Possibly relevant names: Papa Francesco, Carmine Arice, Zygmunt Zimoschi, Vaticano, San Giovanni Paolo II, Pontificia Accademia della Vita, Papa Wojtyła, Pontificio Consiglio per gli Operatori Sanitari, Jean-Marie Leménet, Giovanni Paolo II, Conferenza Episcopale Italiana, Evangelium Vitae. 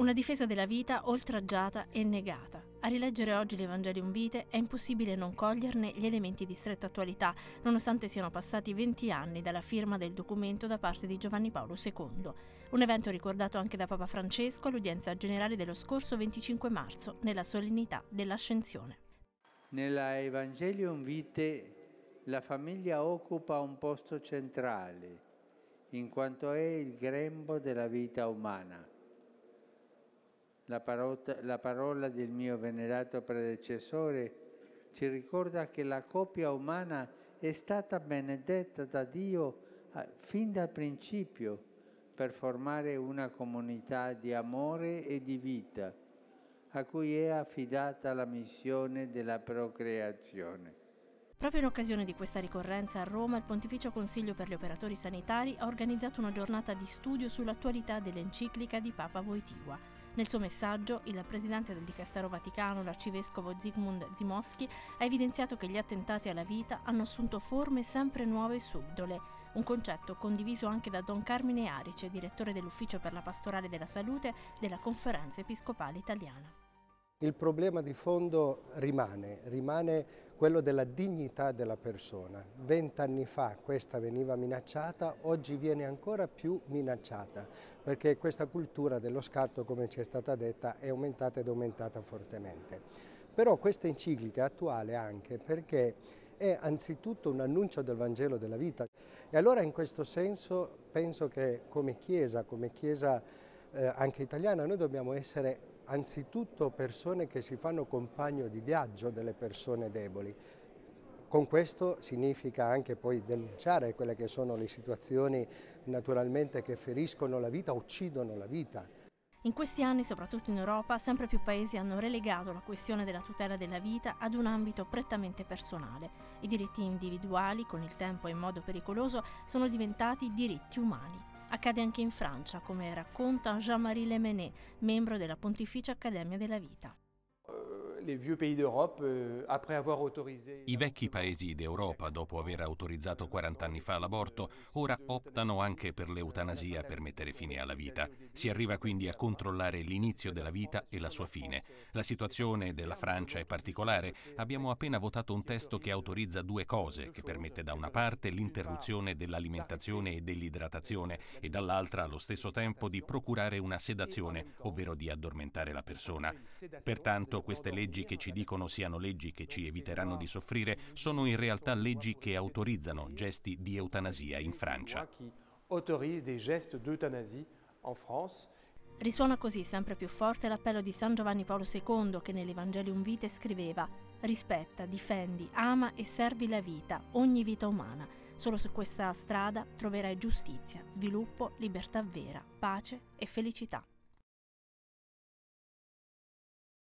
Una difesa della vita oltraggiata e negata. A rileggere oggi l'Evangelium Vitae è impossibile non coglierne gli elementi di stretta attualità, nonostante siano passati 20 anni dalla firma del documento da parte di Giovanni Paolo II, un evento ricordato anche da Papa Francesco all'udienza generale dello scorso 25 marzo, nella solennità dell'Ascensione. Nella Evangelium Vitae la famiglia occupa un posto centrale, in quanto è il grembo della vita umana. La parola del mio venerato predecessore ci ricorda che la coppia umana è stata benedetta da Dio fin dal principio per formare una comunità di amore e di vita a cui è affidata la missione della procreazione. Proprio in occasione di questa ricorrenza a Roma, il Pontificio Consiglio per gli Operatori Sanitari ha organizzato una giornata di studio sull'attualità dell'enciclica di Papa Wojtyła. Nel suo messaggio, il presidente del Dicastero Vaticano, l'arcivescovo Zygmunt Zimoschi, ha evidenziato che gli attentati alla vita hanno assunto forme sempre nuove e subdole, un concetto condiviso anche da Don Carmine Arice, direttore dell'Ufficio per la Pastorale della Salute della Conferenza Episcopale Italiana. Il problema di fondo rimane quello della dignità della persona. 20 anni fa questa veniva minacciata, oggi viene ancora più minacciata, perché questa cultura dello scarto, come ci è stata detta, è aumentata ed aumentata fortemente. Però questa enciclica è attuale anche perché è anzitutto un annuncio del Vangelo della vita. E allora in questo senso penso che come Chiesa anche italiana, noi dobbiamo essere anzitutto persone che si fanno compagno di viaggio delle persone deboli. Con questo significa anche poi denunciare quelle che sono le situazioni naturalmente che feriscono la vita, uccidono la vita. In questi anni, soprattutto in Europa, sempre più paesi hanno relegato la questione della tutela della vita ad un ambito prettamente personale. I diritti individuali, con il tempo e in modo pericoloso, sono diventati diritti umani. Accade anche in Francia, come racconta Jean-Marie Leménet, membro della Pontificia Accademia della Vita. I vecchi paesi d'Europa, dopo aver autorizzato 40 anni fa l'aborto, ora optano anche per l'eutanasia per mettere fine alla vita. Si arriva quindi a controllare l'inizio della vita e la sua fine. La situazione della Francia è particolare. Abbiamo appena votato un testo che autorizza due cose, che permette da una parte l'interruzione dell'alimentazione e dell'idratazione e dall'altra allo stesso tempo di procurare una sedazione, ovvero di addormentare la persona. Pertanto queste leggi che ci dicono siano leggi che ci eviteranno di soffrire sono in realtà leggi che autorizzano gesti di eutanasia in Francia. Risuona così sempre più forte l'appello di San Giovanni Paolo II che nell'Evangelium Vitae scriveva: «Rispetta, difendi, ama e servi la vita, ogni vita umana. Solo su questa strada troverai giustizia, sviluppo, libertà vera, pace e felicità».